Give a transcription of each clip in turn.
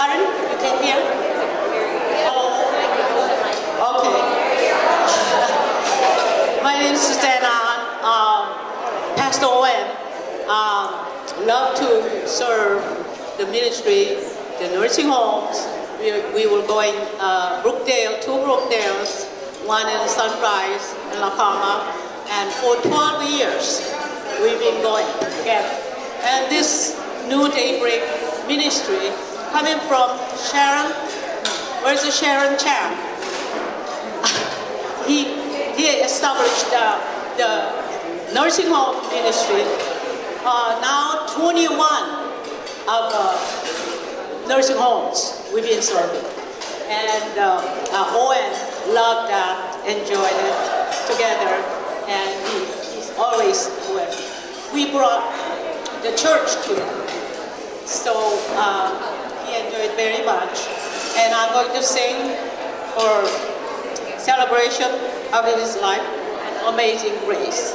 Pardon? You can't hear? Oh. Okay. My name is Stan. Pastor Owen. Love to serve the ministry, the nursing homes. We were going Brookdale, two Brookdales, one in Sunrise in La Palma, and for 12 years we've been going together. And this New Daybreak ministry coming from Sharon, where's the Sharon Chan? he established the nursing home ministry. Now 21 of nursing homes we've been serving, and Owen loved that, enjoyed it together, and he's always with. We brought the church to it, so he enjoyed very much. And I'm going to sing for celebration of his life, Amazing Grace.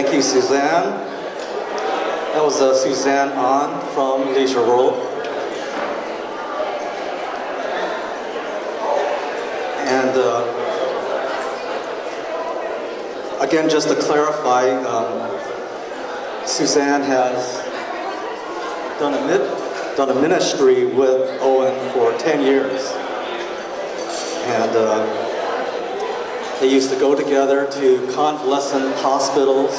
Thank you, Suzanne. That was Suzanne Ahn from Leisure World. And again, just to clarify, Suzanne has done a ministry with Owen for 10 years. And they used to go together to convalescent hospitals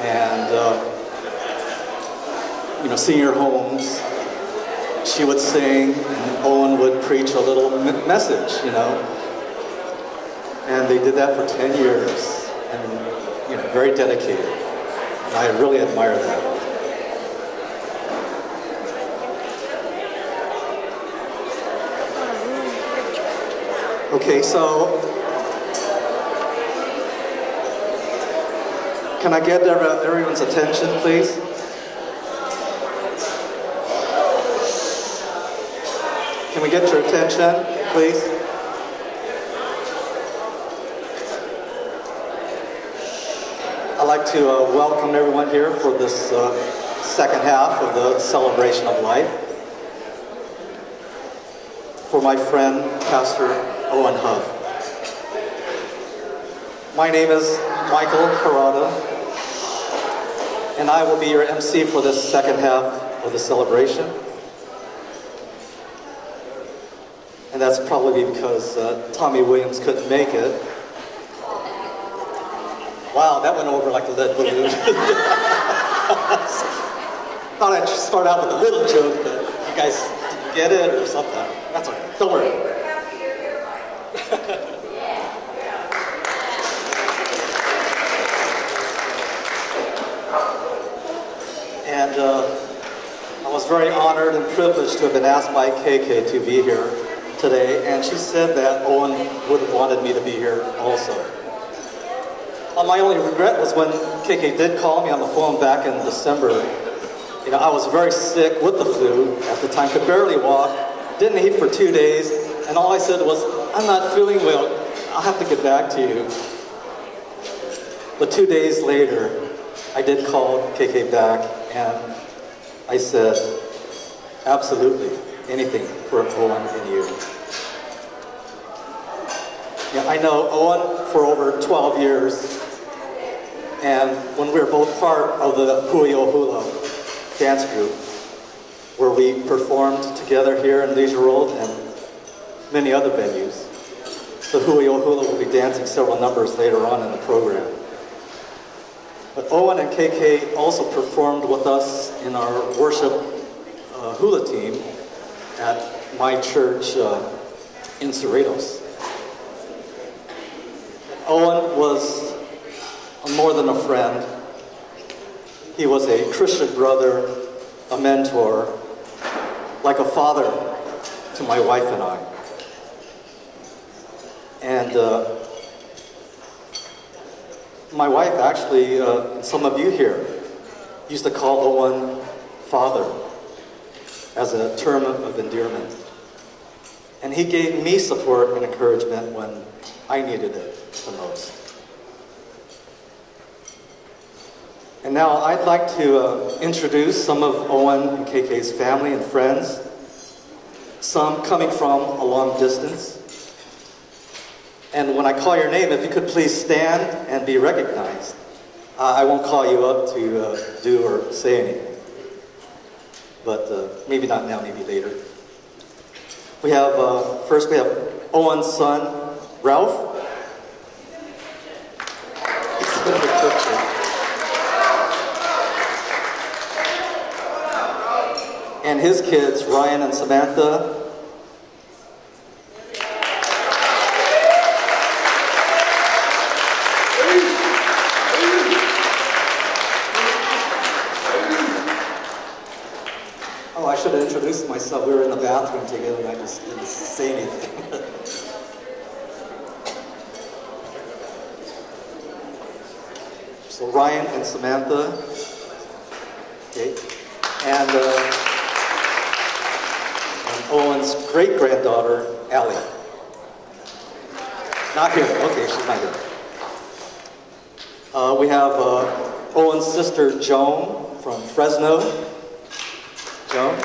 and you know, senior homes. She would sing, and Owen would preach a little message, you know. And they did that for 10 years, and very dedicated. And I really admire that. Okay, so can I get everyone's attention, please? Can we get your attention, please? I'd like to welcome everyone here for this second half of the celebration of life. For my friend, Pastor Owen Huff. My name is Michael Harada, and I will be your MC for this second half of the celebration. And that's probably because Tommy Williams couldn't make it. Wow, that went over like a lead balloon. Thought I'd start out with a little joke, but you guys didn't get it or something. That's okay, don't worry. And I was very honored and privileged to have been asked by KK to be here today, and she said that Owen would have wanted me to be here also. My only regret was when KK did call me on the phone back in December. I was very sick with the flu at the time, could barely walk, didn't eat for 2 days, and all I said was, I'm not feeling well, I'll have to get back to you. But 2 days later, I did call KK back, and I said, absolutely, anything for Owen and you. Yeah, I know Owen for over 12 years, and when we were both part of the Hui O Hula dance group, where we performed together here in Leisure World and many other venues. The Hui O Hula will be dancing several numbers later on in the program. But Owen and KK also performed with us in our worship hula team at my church in Cerritos. Owen was more than a friend. He was a Christian brother, a mentor, like a father to my wife and I. And my wife actually, and some of you here, used to call Owen father as a term of endearment. And he gave me support and encouragement when I needed it the most. And now I'd like to introduce some of Owen and KK's family and friends, some coming from a long distance. And when I call your name, if you could please stand and be recognized. I won't call you up to do or say anything. But maybe not now, maybe later. We have, first we have Owen's son, Ralph. And his kids, Ryan and Samantha. Myself. We were in the bathroom together and I just didn't say anything. So Ryan and Samantha. Okay. And Owen's great-granddaughter, Allie. Not here. Okay, she's not here. We have Owen's sister, Joan, from Fresno. Joan?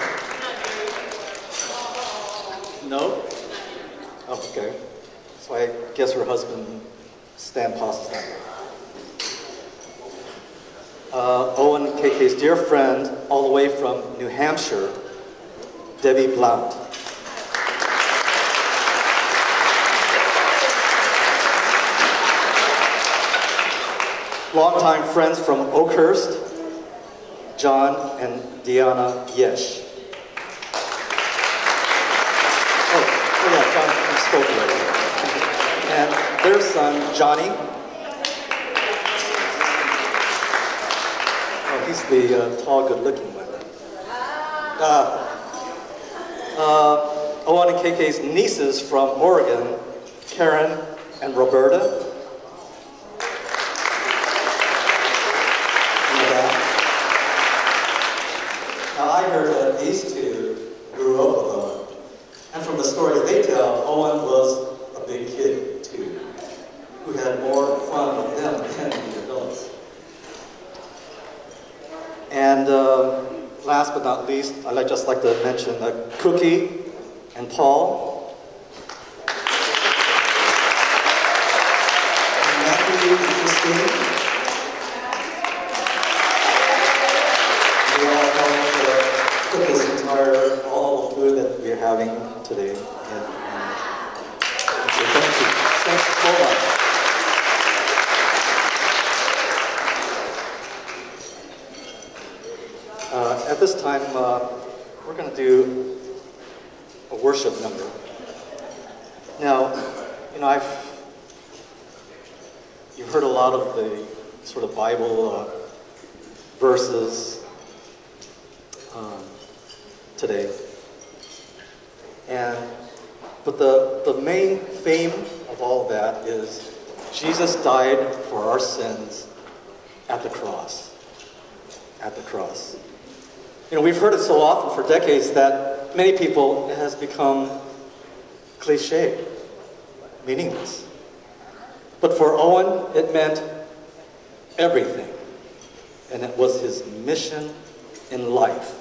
No? Oh, okay. So I guess her husband, Stan Posset. Owen and KK's dear friend, all the way from New Hampshire, Debbie Blount. Longtime friends from Oakhurst, John and Diana Yesh. And their son, Johnny. Oh, he's the tall, good-looking one. Owen and KK's nieces from Oregon, Karen and Roberta. Now I heard that these two grew up with Owen, and from the stories they tell, Owen was a big kid too, who had more fun with them than the adults. And last but not least, I'd just like to mention Cookie and Paul. And Matthew and Christine. We all helped cook this entire, all the food that we're having today. And, so thank you. Thanks so much. At this time, we're going to do a worship number. Now, you know, you've heard a lot of the sort of Bible verses today, but the main theme of all that is Jesus died for our sins at the cross. At the cross. You know, we've heard it so often for decades that many people, it has become cliche, meaningless. But for Owen, it meant everything. And it was his mission in life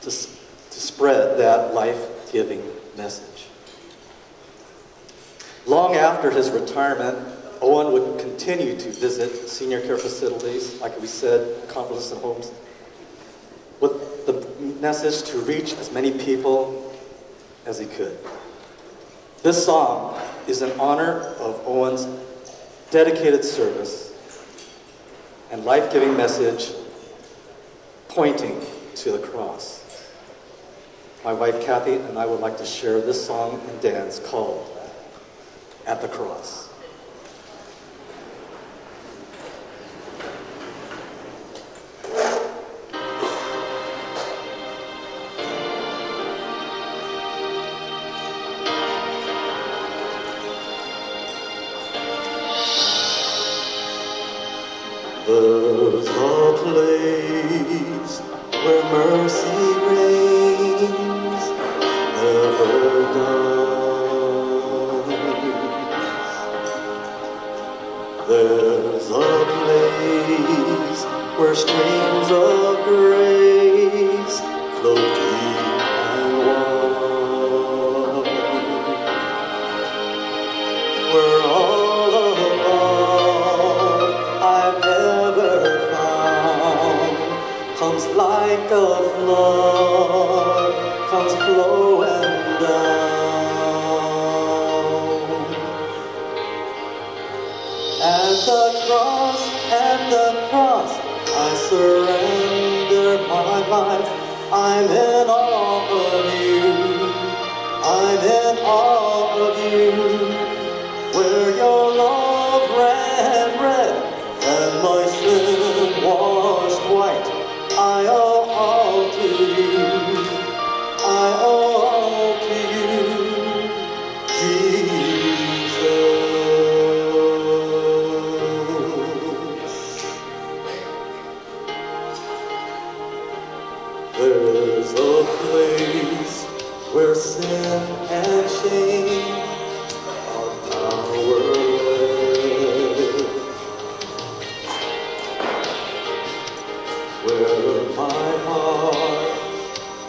to spread that life-giving message. Long after his retirement, Owen would continue to visit senior care facilities, like we said, convalescent homes, with the message to reach as many people as he could. This song is in honor of Owen's dedicated service and life-giving message pointing to the cross. My wife Kathy and I would like to share this song and dance called At the Cross. There's a place where mercy reigns, never dies. There's a place where streams of grace flow deep and wide, where all like a flood comes flowing down. At the cross, I surrender my life. I'm in awe of you. I'm in awe of you. Where your love ran red and my sin washed white. I owe all to you, I owe all to you, Jesus. There's a place where sin and shame are powerless, where my heart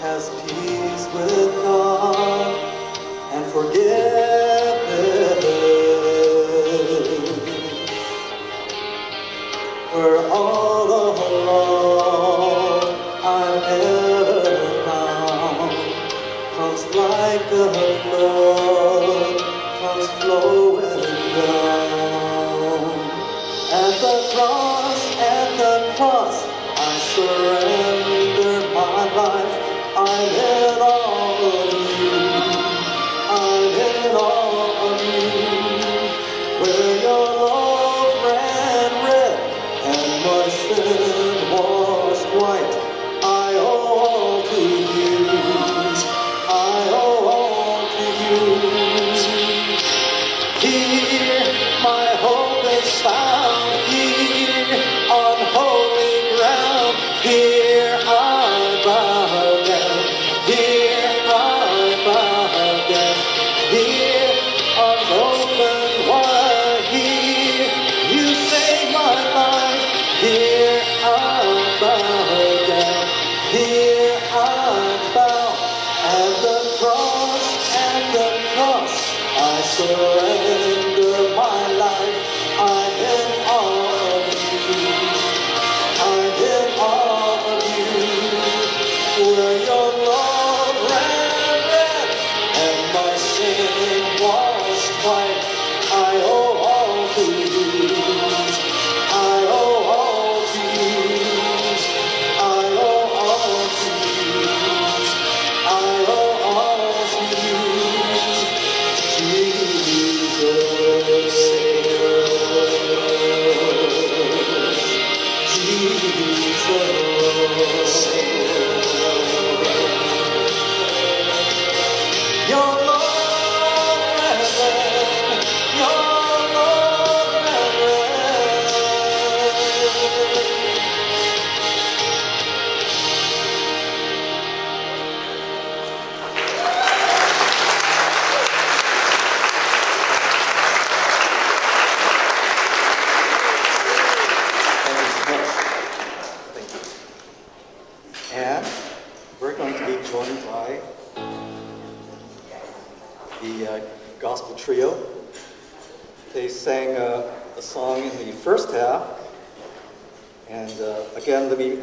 has peace with God and forgiveness. Where all alone I've ever found comes like a flood, comes flowing down. At the cross, I surrender. I'm in awe of you, I'm in awe of you,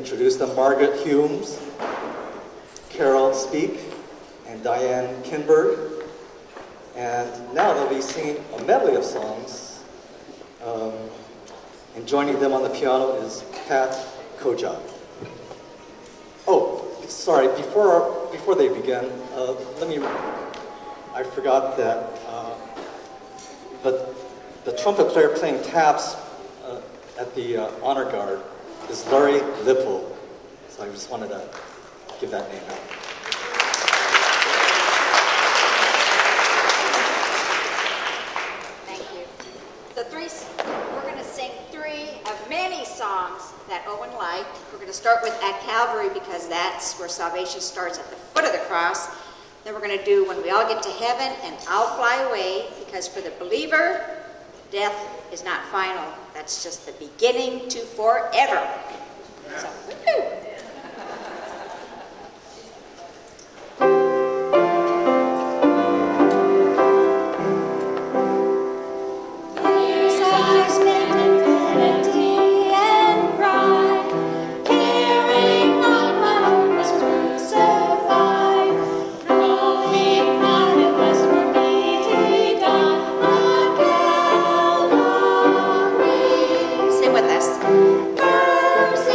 Introduce them, Margaret Humes, Carol Speak, and Diane Kinberg. And now they'll be singing a medley of songs. And joining them on the piano is Pat Kojak. Oh, sorry, before they begin, I forgot that the trumpet player playing taps at the honor guard is Larry Lipple. So I just wanted to give that name out. Thank you. We're going to sing three of many songs that Owen liked. We're going to start with At Calvary, because that's where salvation starts, at the foot of the cross. Then we're going to do When We All Get to Heaven and I'll Fly Away, because for the believer, death is not final. That's just the beginning to forever. Yeah. So, woo-hoo. With us.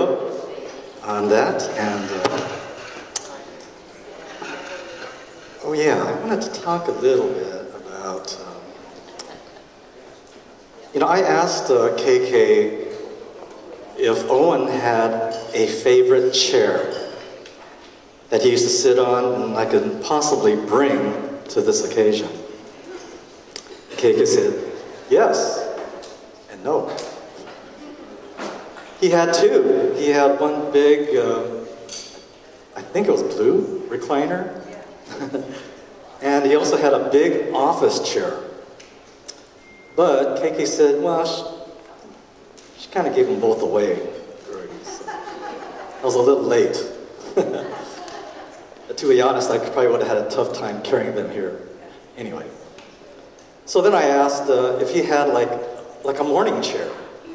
job on that. And oh yeah, I wanted to talk a little bit about, you know, I asked KK if Owen had a favorite chair that he used to sit on and I could possibly bring to this occasion. KK said, yes and no. He had two. He had one big, I think it was blue recliner. And he also had a big office chair. But KK said, well, she kind of gave them both away. So I was a little late. To be honest, I probably would have had a tough time carrying them here. Anyway. So then I asked if he had like a morning chair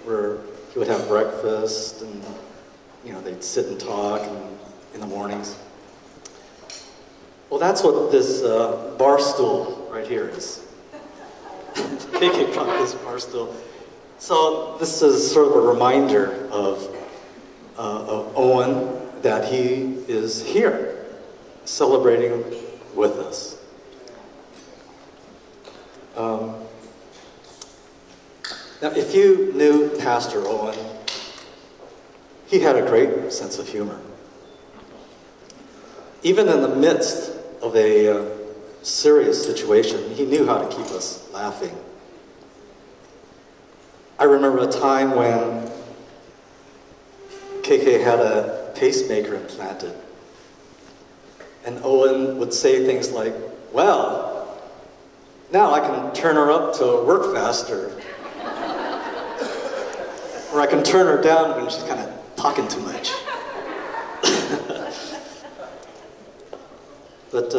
where he would have breakfast and, you know, they'd sit and talk in the mornings. Well, that's what this bar stool right here is. Thinking about this bar stool. So this is sort of a reminder of Owen that he is here celebrating with us. Now, if you knew Pastor Owen, he had a great sense of humor. Even in the midst of a serious situation, he knew how to keep us laughing. I remember a time when KK had a pacemaker implanted, and Owen would say things like, well, now I can turn her up to work faster. Or I can turn her down when she's kind of talking too much. But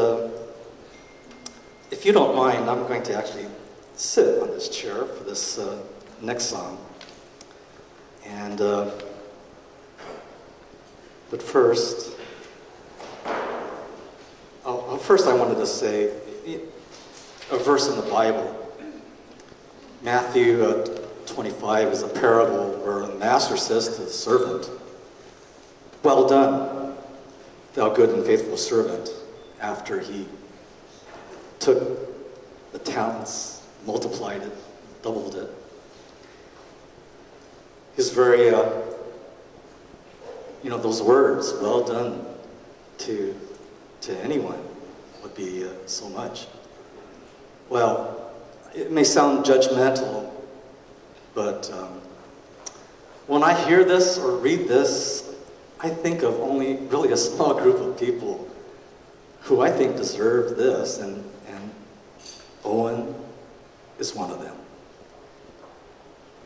if you don't mind, I'm going to actually sit on this chair for this next song. And, but first, I wanted to say, a verse in the Bible. Matthew 25 is a parable where the master says to the servant, well done, thou good and faithful servant, after he took the talents, multiplied it, doubled it. He's very, you know, those words, well done to anyone would be so much. Well, it may sound judgmental, but when I hear this or read this, I think of only really a small group of people who I think deserve this, and Owen is one of them.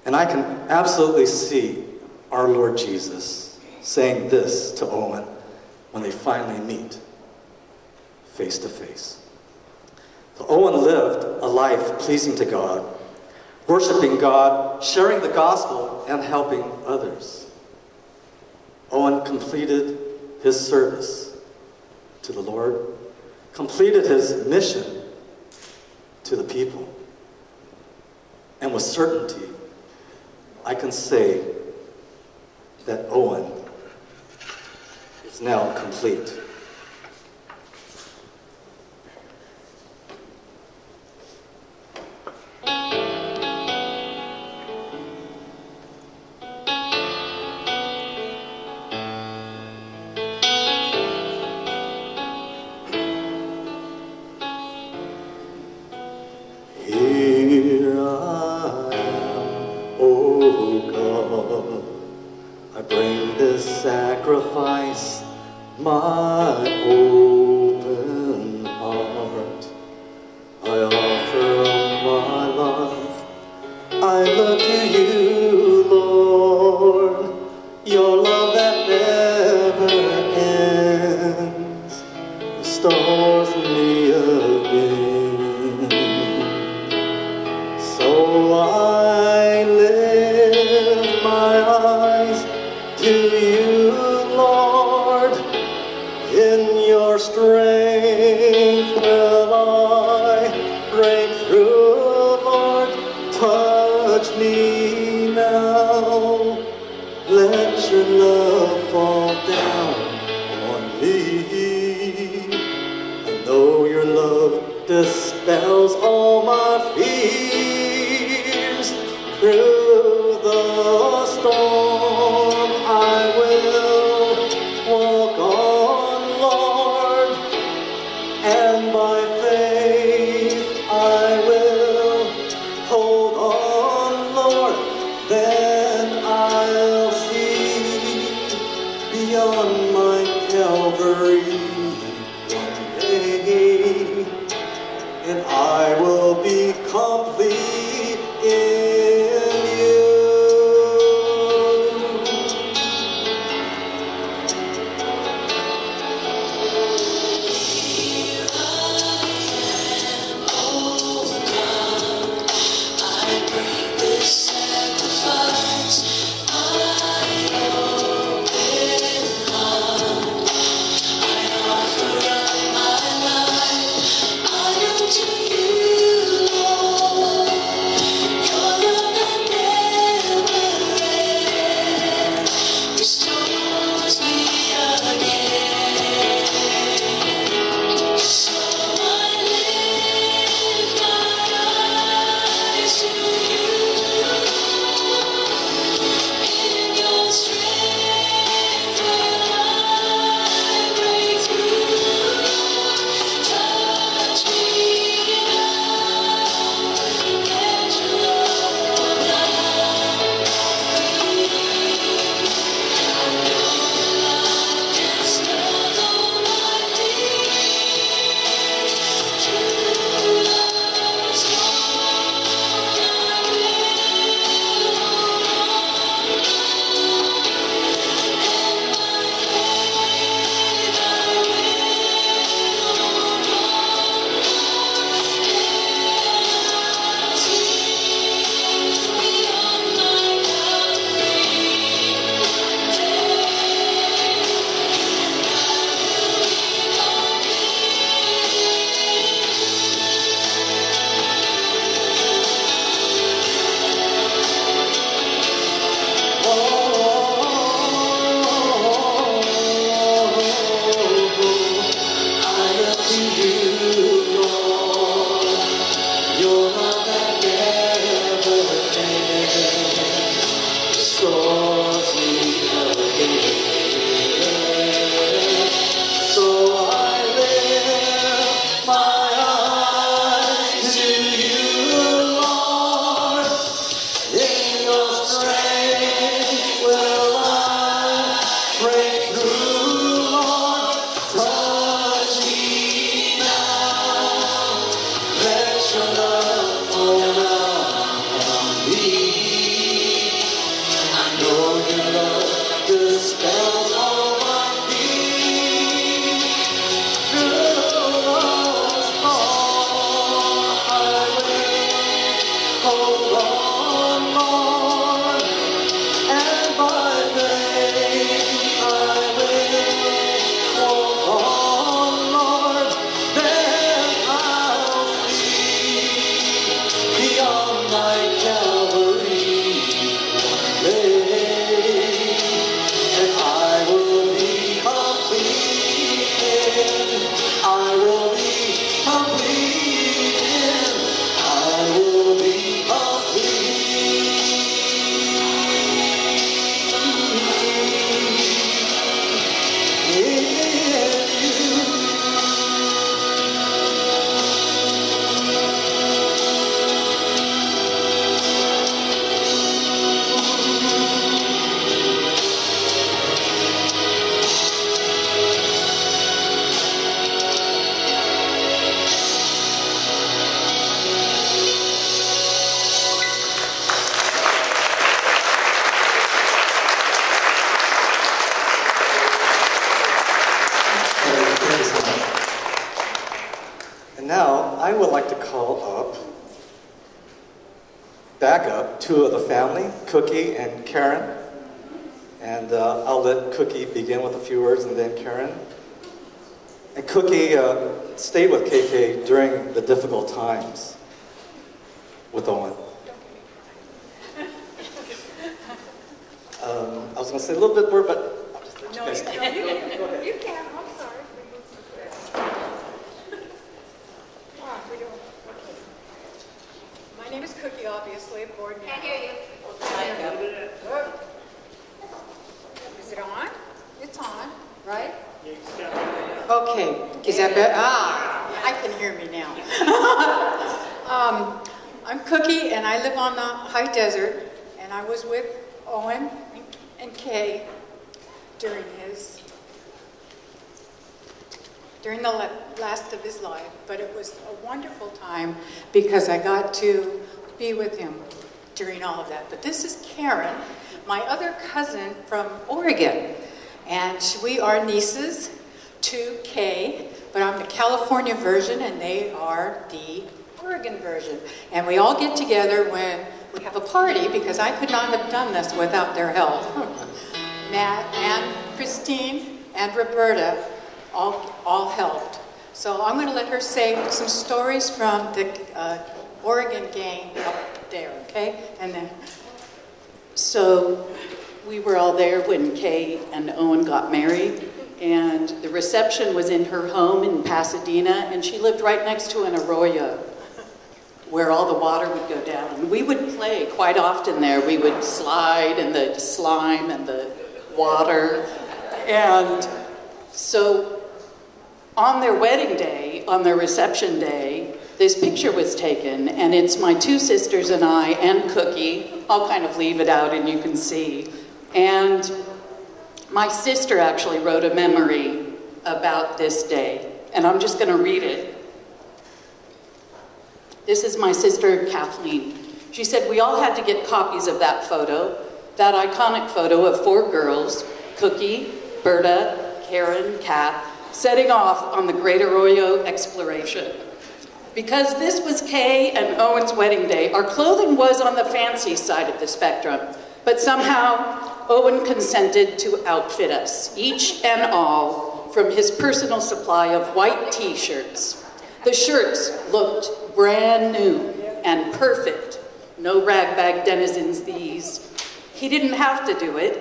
And I can absolutely see our Lord Jesus saying this to Owen when they finally meet face to face. Owen lived a life pleasing to God, worshiping God, sharing the gospel, and helping others. Owen completed his service to the Lord, completed his mission to the people, and with certainty, I can say that Owen is now complete. Let your love fell on my Calvary today, and I will be complete in Cookie and Karen, and I'll let Cookie begin with a few words and then Karen. And Cookie stayed with KK during the difficult times with Owen. I was going to say a little bit more, but I'll just let you guys go. Go ahead. You can, I'm sorry. Wow, we're doing okay. My name is Cookie, obviously, board member. Can't hear you. Is it on? It's on, right? Okay. Is that better? Ah, I can hear me now. I'm Cookie, and I live on the high desert, and I was with Owen and Kaye during the last of his life, but it was a wonderful time because I got to be with him during all of that. But this is Karen, my other cousin from Oregon, and we are nieces to Kaye, but I'm the California version and they are the Oregon version. And we all get together when we have a party because I could not have done this without their help. Matt and Christine and Roberta all helped. So I'm going to let her say some stories from the Oregon gang up there, okay? And then, so we were all there when Kaye and Owen got married, and the reception was in her home in Pasadena, and she lived right next to an arroyo where all the water would go down. And we would play quite often there. We would slide in the slime and the water. And so on their wedding day, on their reception day, this picture was taken, and it's my two sisters and I and Cookie. I'll kind of leave it out and you can see. And my sister actually wrote a memory about this day, and I'm just gonna read it. This is my sister, Kathleen. She said, we all had to get copies of that photo, that iconic photo of four girls, Cookie, Berta, Karen, Kat, setting off on the Great Arroyo exploration. Because this was Kaye and Owen's wedding day, our clothing was on the fancy side of the spectrum, but somehow Owen consented to outfit us, each and all, from his personal supply of white t-shirts. The shirts looked brand new and perfect. No ragbag denizens these. He didn't have to do it.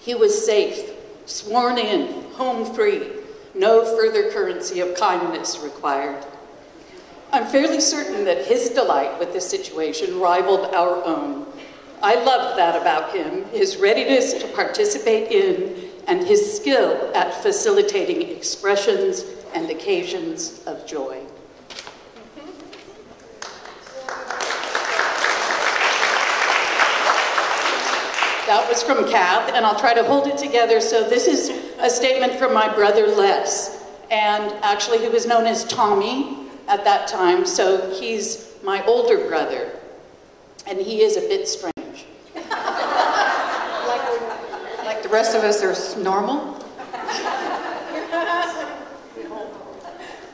He was safe, sworn in, home free. No further currency of kindness required. I'm fairly certain that his delight with this situation rivaled our own. I loved that about him, his readiness to participate in and his skill at facilitating expressions and occasions of joy. That was from Kath, and I'll try to hold it together. So this is a statement from my brother, Les. And actually, he was known as Tommy at that time, so he's my older brother, and he is a bit strange. like the rest of us are normal.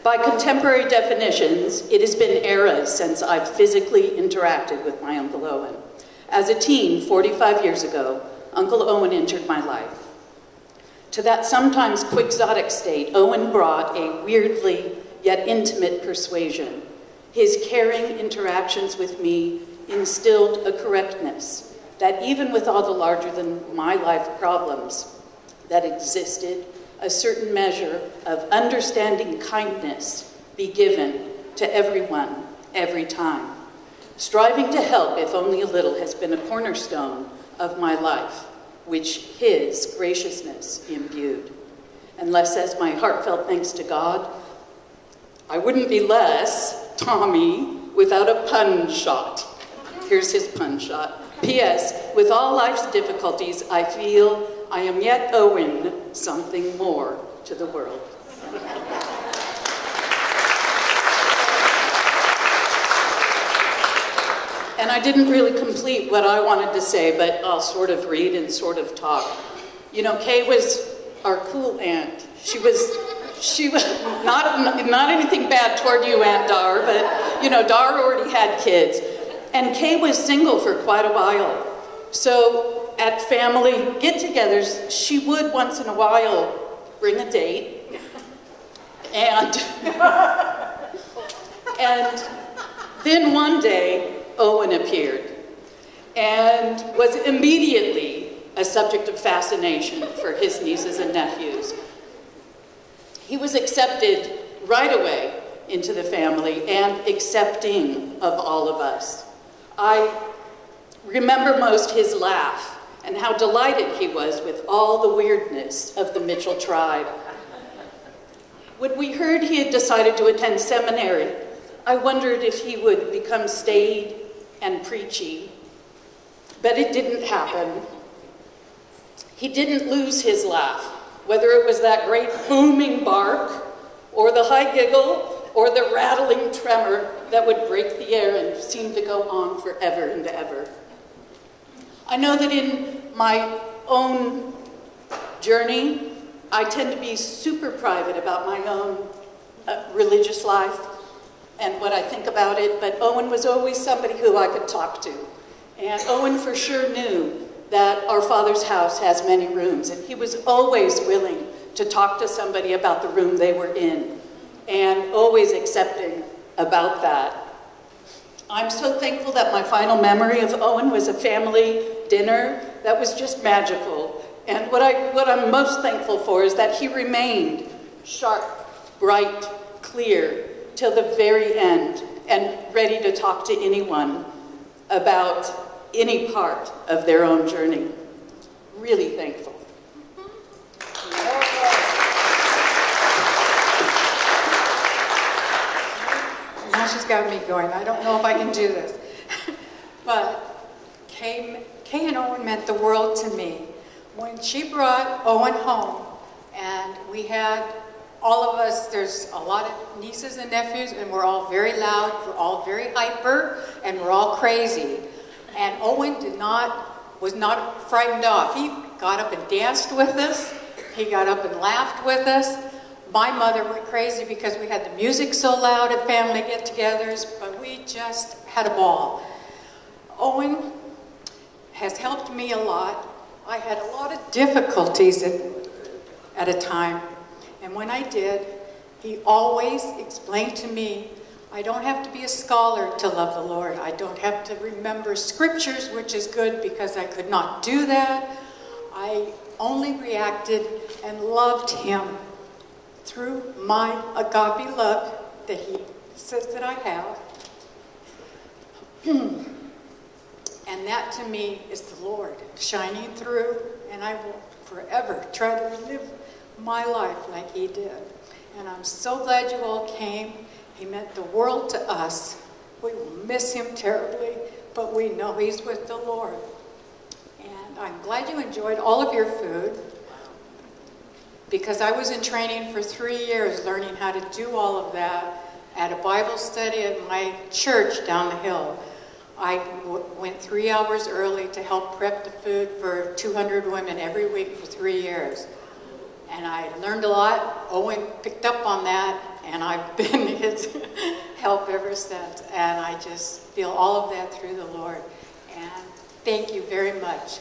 By contemporary definitions, it has been eras since I've physically interacted with my Uncle Owen. As a teen, 45 years ago, Uncle Owen entered my life. To that sometimes quixotic state, Owen brought a weirdly yet intimate persuasion. His caring interactions with me instilled a correctness that even with all the larger than my life problems that existed, a certain measure of understanding kindness be given to everyone, every time. Striving to help, if only a little, has been a cornerstone of my life, which his graciousness imbued. And Les says, my heartfelt thanks to God, I wouldn't be Les, Tommy, without a pun shot. Here's his pun shot. P.S. With all life's difficulties, I feel I am yet owing something more to the world. And I didn't really complete what I wanted to say, but I'll sort of read and sort of talk. You know, Kaye was our cool aunt. She was not anything bad toward you, Aunt Dar, but, you know, Dar already had kids. And Kaye was single for quite a while. So at family get-togethers, she would once in a while bring a date. And then one day, Owen appeared and was immediately a subject of fascination for his nieces and nephews. He was accepted right away into the family and accepting of all of us. I remember most his laugh and how delighted he was with all the weirdness of the Mitchell tribe. When we heard he had decided to attend seminary, I wondered if he would become staid and preachy, but it didn't happen. He didn't lose his laugh, whether it was that great booming bark, or the high giggle, or the rattling tremor that would break the air and seemed to go on forever and ever. I know that in my own journey, I tend to be super private about my own religious life and what I think about it, but Owen was always somebody who I could talk to. And Owen for sure knew that our Father's house has many rooms, and he was always willing to talk to somebody about the room they were in, and always accepting about that. I'm so thankful that my final memory of Owen was a family dinner that was just magical. And what I'm most thankful for is that he remained sharp, bright, clear, till the very end, and ready to talk to anyone about any part of their own journey. Really thankful. Now she's got me going. I don't know if I can do this. But Kaye and Owen meant the world to me. When she brought Owen home, and we had all of us, there's a lot of nieces and nephews, and we're all very loud, we're all very hyper, and we're all crazy. And Owen was not frightened off. He got up and danced with us. He got up and laughed with us. My mother went crazy because we had the music so loud at family get-togethers, but we just had a ball. Owen has helped me a lot. I had a lot of difficulties at a time, and when I did, he always explained to me, I don't have to be a scholar to love the Lord. I don't have to remember scriptures, which is good because I could not do that. I only reacted and loved him through my agape love that he says that I have. And that to me is the Lord shining through, and I will forever try to live my life like he did. And I'm so glad you all came. He meant the world to us. We will miss him terribly, but we know he's with the Lord. And I'm glad you enjoyed all of your food, because I was in training for 3 years learning how to do all of that at a Bible study at my church down the hill. I went 3 hours early to help prep the food for 200 women every week for 3 years. And I learned a lot. Owen picked up on that, and I've been his help ever since. And I just feel all of that through the Lord. And thank you very much.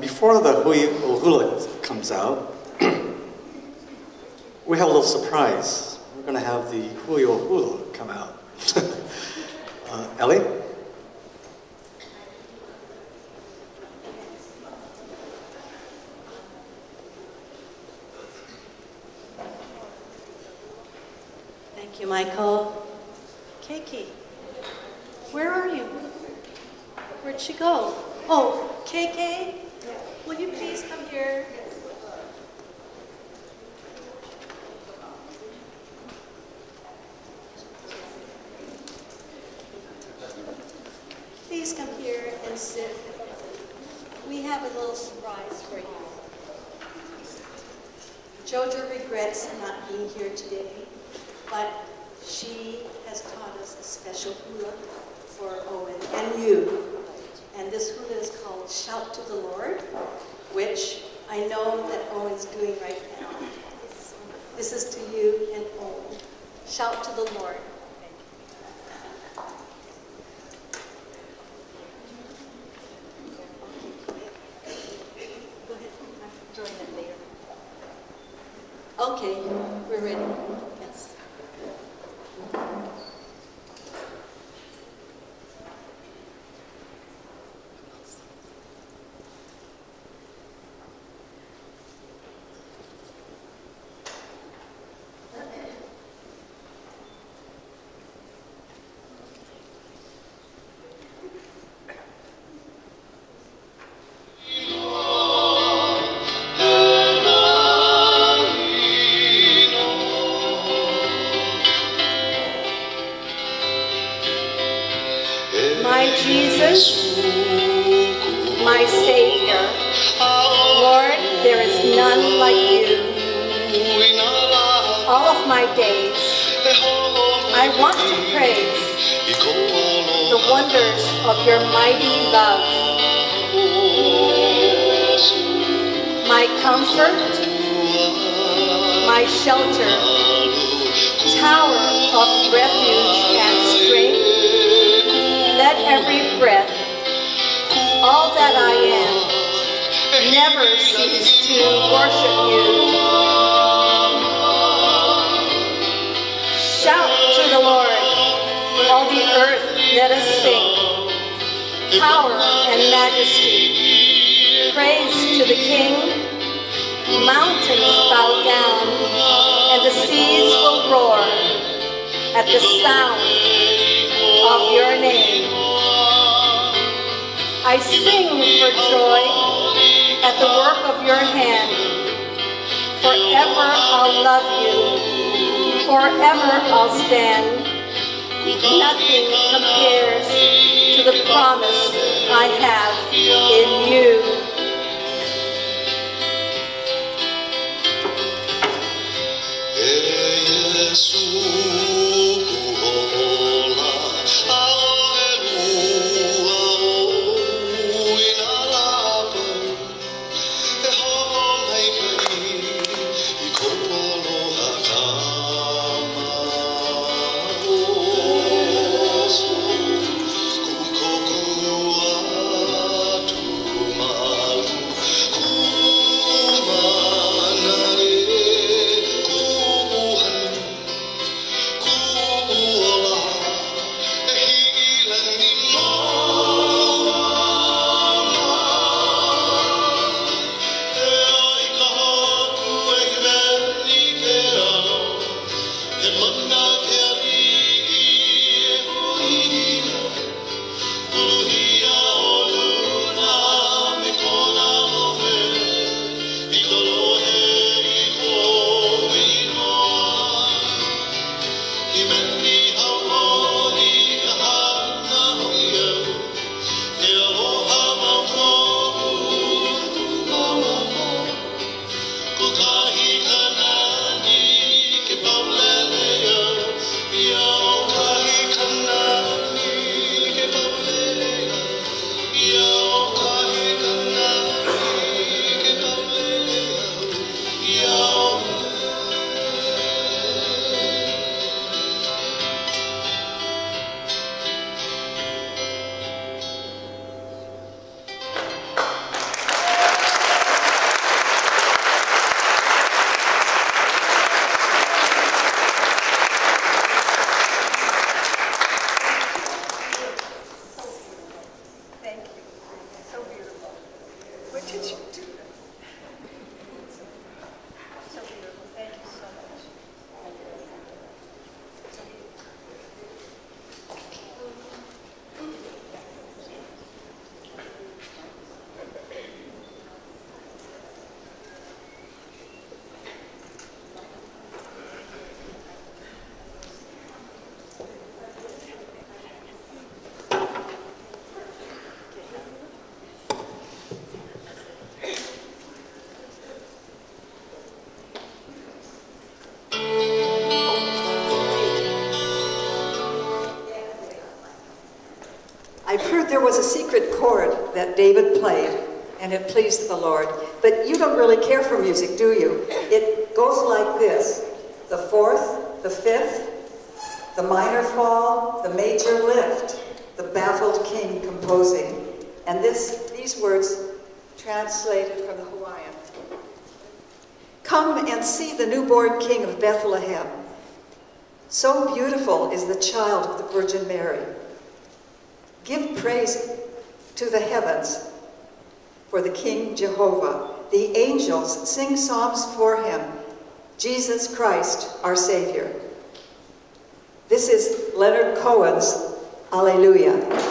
Before the Hui O Hula comes out, we have a little surprise. We're going to have the Hui O Hula come out. Ellie? Thank you, Michael. Keiki, where are you? Where'd she go? Oh, KK? Will you please come here? Please come here and sit. We have a little surprise for you. Jojo regrets not being here today, but she has taught us a special hula for Owen and you. And this hula is called Shout to the Lord, which I know that Owen's doing right now. This is to you and Owen. Shout to the Lord. Go ahead. I'll join them later. Okay, we're ready. Yes. my days. I want to praise the wonders of your mighty love. My comfort, my shelter, tower of refuge and strength. Let every breath, all that I am, never cease to worship you. Shout to the Lord, all the earth let us sing. Power and majesty, praise to the King. Mountains bow down, and the seas will roar at the sound of your name. I sing for joy at the work of your hand. Forever I'll love you. Forever I'll stand. Nothing compares to the promise I have in you. There was a secret chord that David played, and it pleased the Lord. But you don't really care for music, do you? It goes like this: the fourth, the fifth, the minor fall, the major lift, the baffled king composing. And these words translated from the Hawaiian. Come and see the newborn king of Bethlehem. So beautiful is the child of the Virgin Mary. Give praise to the heavens for the King Jehovah. The angels sing psalms for him. Jesus Christ, our Savior. This is Leonard Cohen's Alleluia.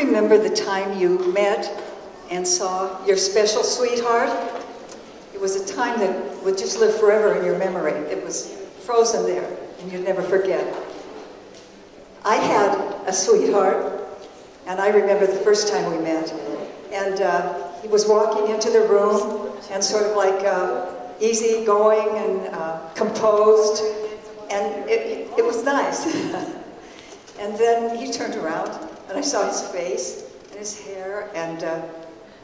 you remember the time you met and saw your special sweetheart? It was a time that would just live forever in your memory. It was frozen there, and you'd never forget. I had a sweetheart, and I remember the first time we met. And he was walking into the room and sort of like easygoing and composed, and it was nice. And then he turned around, and I saw his face and his hair, and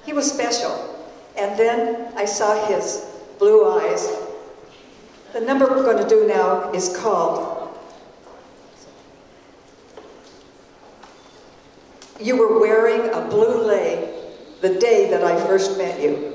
he was special. And then I saw his blue eyes. The number we're going to do now is called "You Were Wearing a Blue Lei the Day That I First Met You."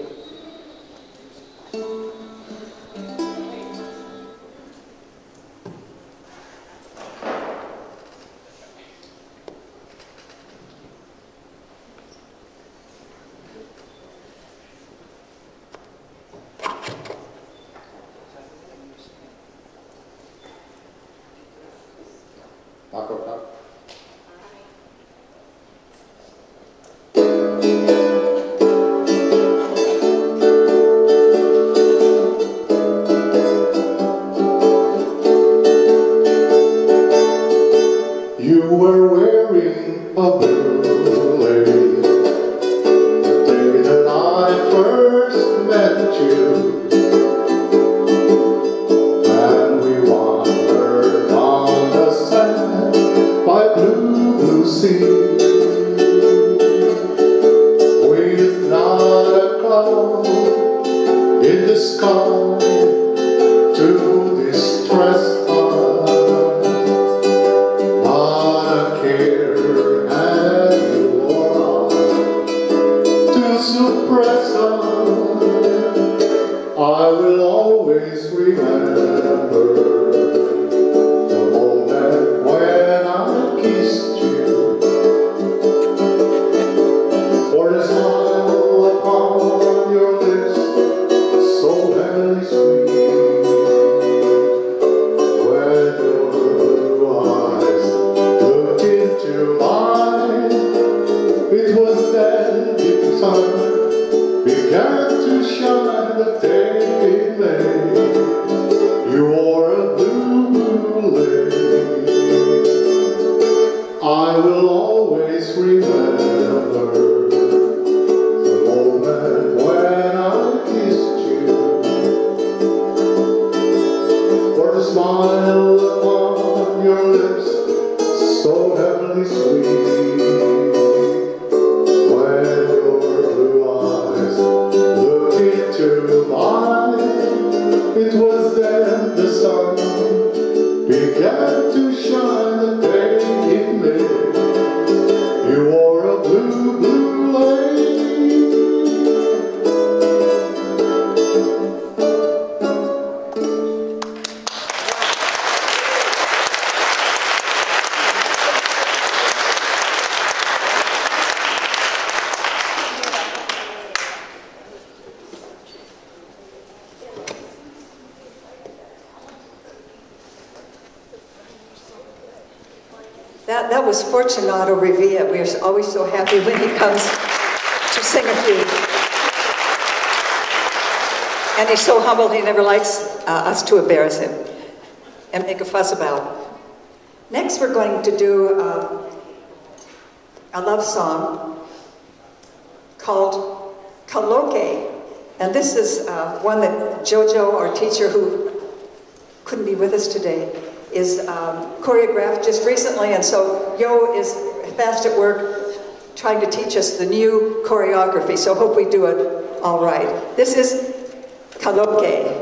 That was Fortunato Rivia. We are always so happy when he comes to sing a few. And he's so humble, he never likes us to embarrass him and make a fuss about. Next, we're going to do a love song called "Karaoke." And this is one that Jojo, our teacher, who couldn't be with us today, is choreographed just recently, and so Yo is fast at work trying to teach us the new choreography, so hope we do it all right. This is "Karaoke."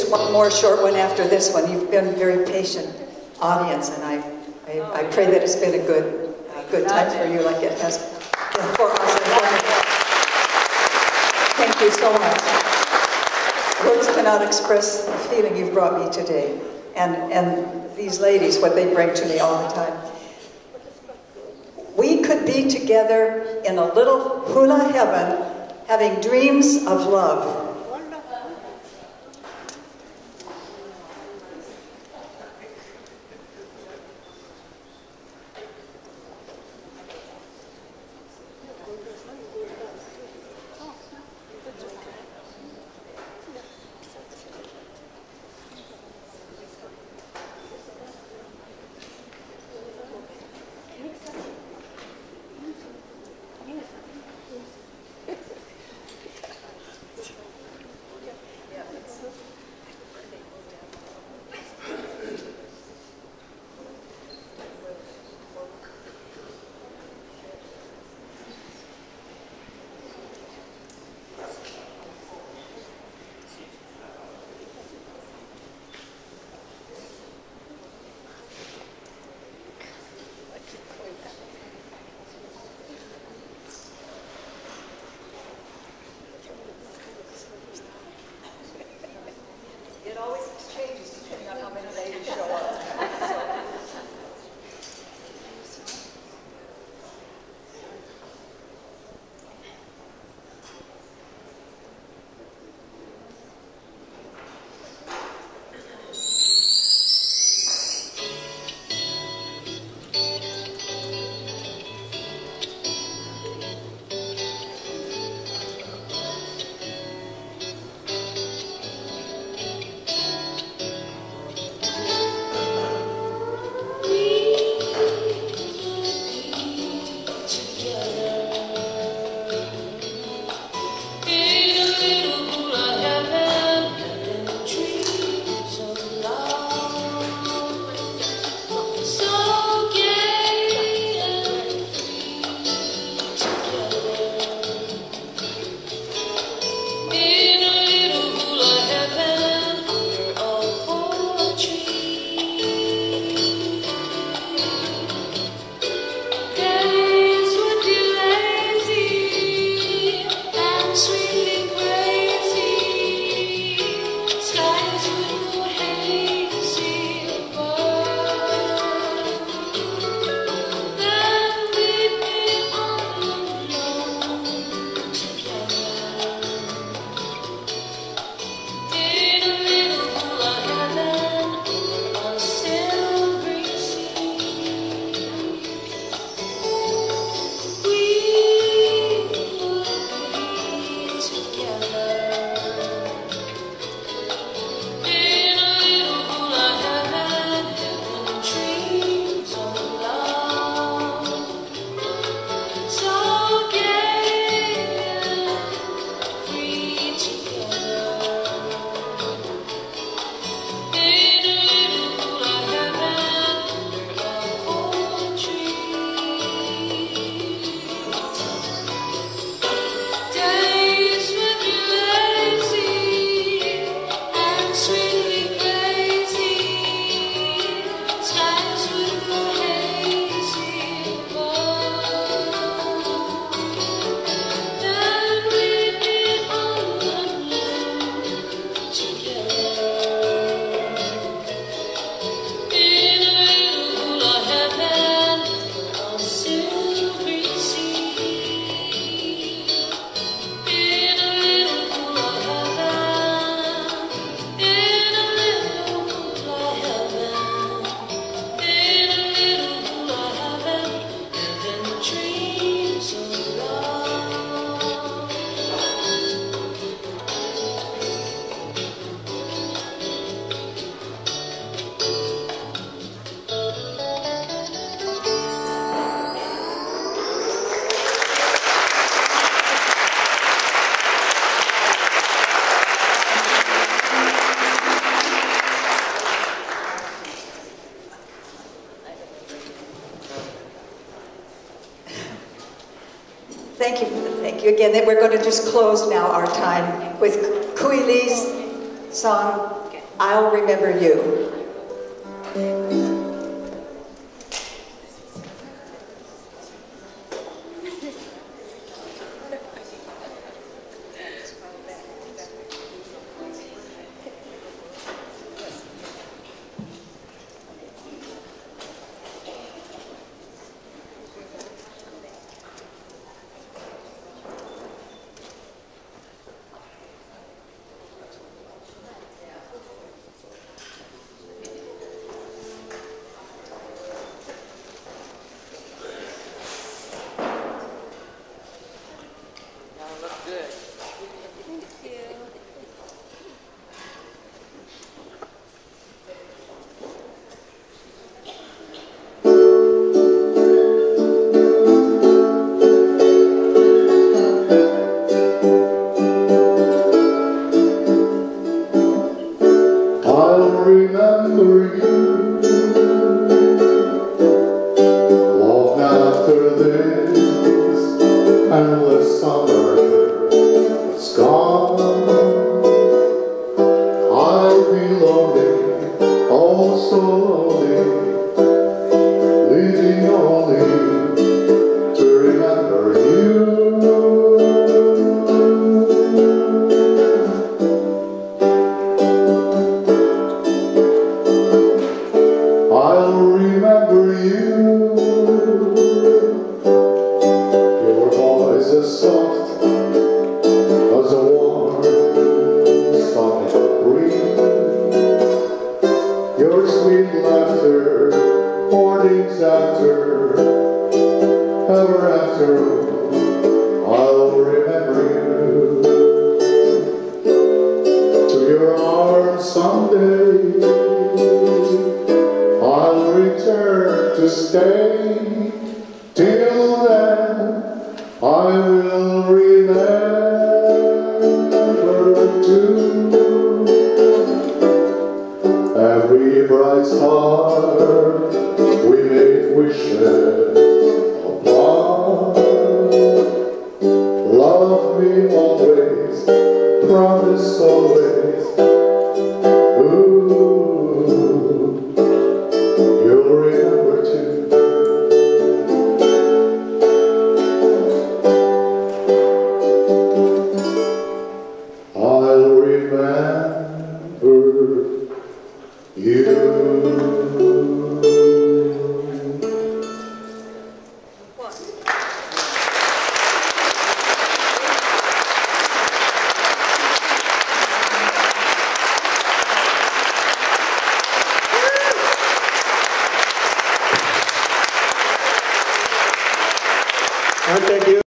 just one more short one after this one. You've been a very patient audience, and I pray that it's been a good time for you, like it has been for us. Thank you so much. Words cannot express the feeling you've brought me today, and these ladies, what they bring to me all the time. We could be together in a little hula heaven, having dreams of love. Again, we're going to just close now our time with Kuili's song, I'll remember you. Every bright star, we make wishes.